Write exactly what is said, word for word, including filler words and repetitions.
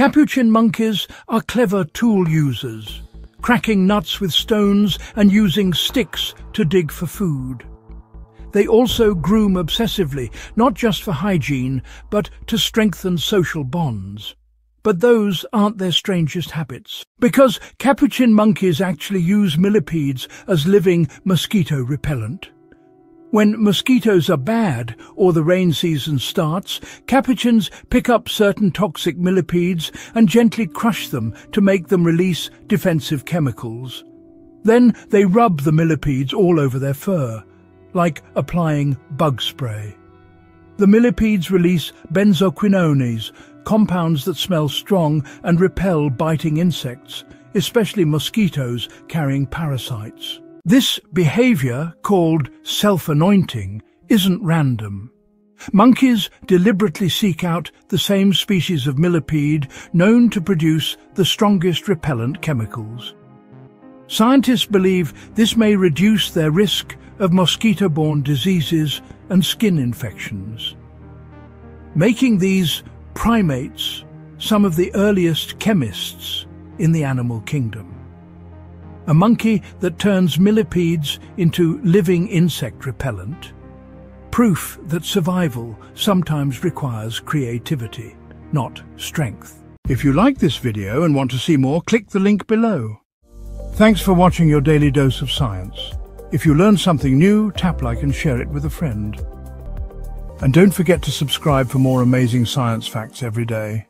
Capuchin monkeys are clever tool users, cracking nuts with stones and using sticks to dig for food. They also groom obsessively, not just for hygiene, but to strengthen social bonds. But those aren't their strangest habits, because Capuchin monkeys actually use millipedes as living mosquito repellent. When mosquitoes are bad or the rain season starts, Capuchins pick up certain toxic millipedes and gently crush them to make them release defensive chemicals. Then they rub the millipedes all over their fur, like applying bug spray. The millipedes release benzoquinones, compounds that smell strong and repel biting insects, especially mosquitoes carrying parasites. This behavior, called self-anointing, isn't random. Monkeys deliberately seek out the same species of millipede known to produce the strongest repellent chemicals. Scientists believe this may reduce their risk of mosquito-borne diseases and skin infections, making these primates some of the earliest chemists in the animal kingdom. A monkey that turns millipedes into living insect repellent, proof that survival sometimes requires creativity, not strength. If you like this video and want to see more, click the link below. Thanks for watching your Daily Dose of Science. If you learn something new, tap like and share it with a friend. And don't forget to subscribe for more amazing science facts every day.